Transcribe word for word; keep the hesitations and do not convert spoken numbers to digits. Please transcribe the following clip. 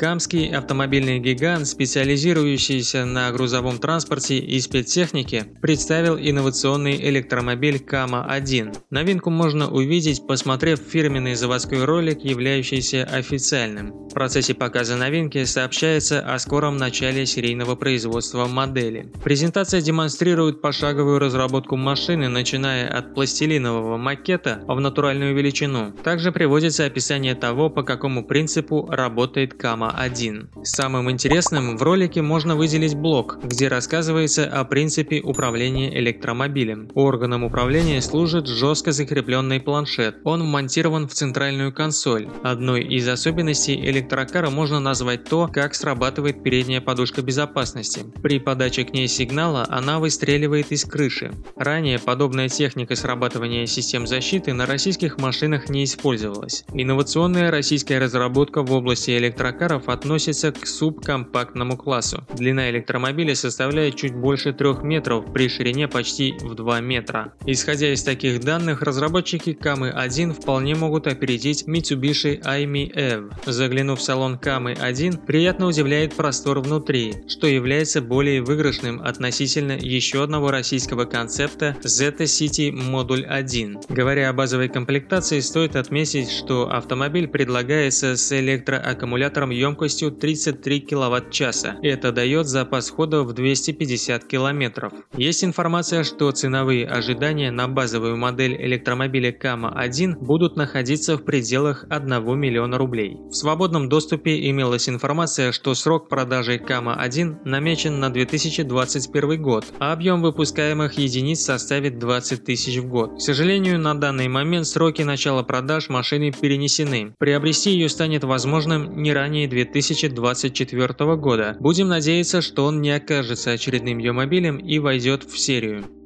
Камский автомобильный гигант, специализирующийся на грузовом транспорте и спецтехнике, представил инновационный электромобиль Кама один. Новинку можно увидеть, посмотрев фирменный заводской ролик, являющийся официальным. В процессе показа новинки сообщается о скором начале серийного производства модели. Презентация демонстрирует пошаговую разработку машины, начиная от пластилинового макета в натуральную величину. Также приводится описание того, по какому принципу работает Кама один. Самым интересным в ролике можно выделить блок, где рассказывается о принципе управления электромобилем. Органом управления служит жестко закрепленный планшет. Он вмонтирован в центральную консоль. Одной из особенностей электрокара можно назвать то, как срабатывает передняя подушка безопасности. При подаче к ней сигнала она выстреливает из крыши. Ранее подобная техника срабатывания систем защиты на российских машинах не использовалась. Инновационная российская разработка в области электрокаров относится к субкомпактному классу. Длина электромобиля составляет чуть больше трёх метров при ширине почти в два метра. Исходя из таких данных, разработчики Камы один вполне могут опередить Mitsubishi iMiEV. Заглянув в салон Камы один, приятно удивляет простор внутри, что является более выигрышным относительно еще одного российского концепта Zeta City модуль один. Говоря о базовой комплектации, стоит отметить, что автомобиль предлагается с электроаккумулятором емкостью тридцать три киловатт-часа. Это дает запас хода в двести пятьдесят километров. Есть информация, что ценовые ожидания на базовую модель электромобиля Кама один будут находиться в пределах одного миллиона рублей. В свободном доступе имелась информация, что срок продажи Кама один намечен на две тысячи двадцать первый год, а объем выпускаемых единиц составит двадцать тысяч в год. К сожалению, на данный момент сроки начала продаж машины перенесены. Приобрести ее станет возможным не ранее две тысячи двадцать четвёртого года. Будем надеяться, что он не окажется очередным ее мобилем и войдет в серию.